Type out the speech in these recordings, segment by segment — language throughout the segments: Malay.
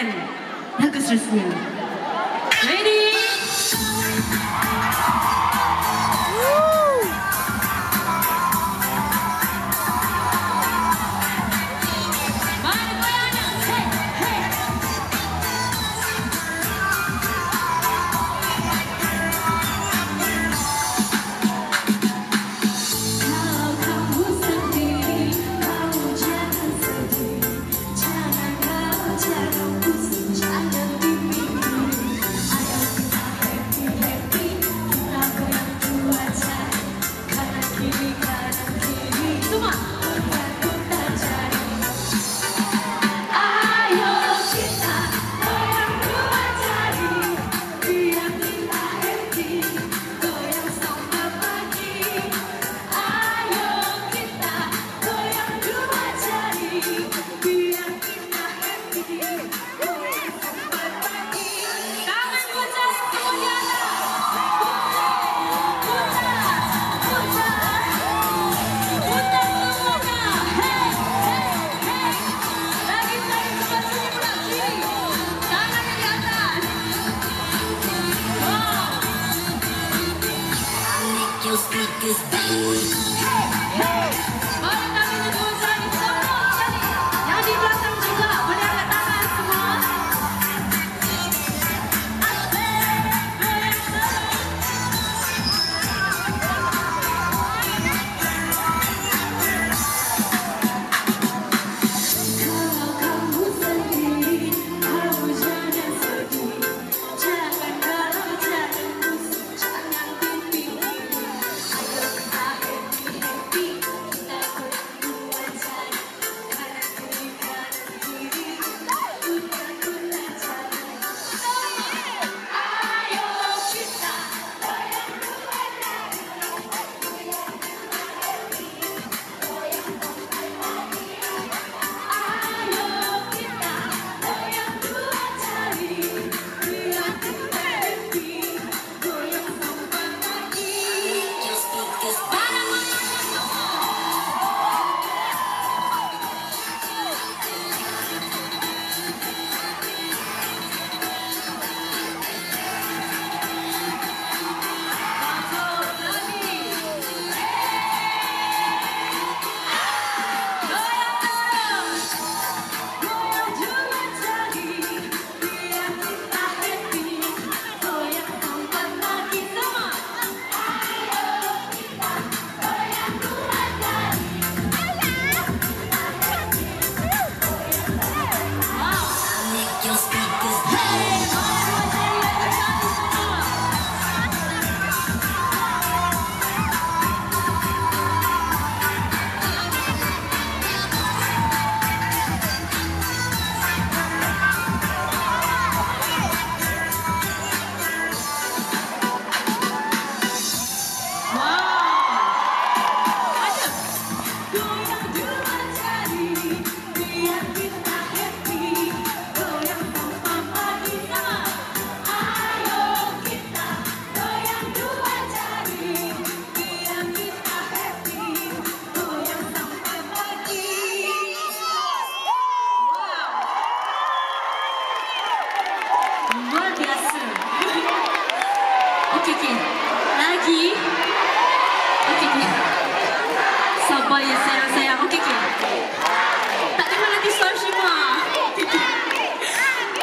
쌤 학교 출신 레디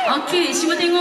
Okey, semua tengok.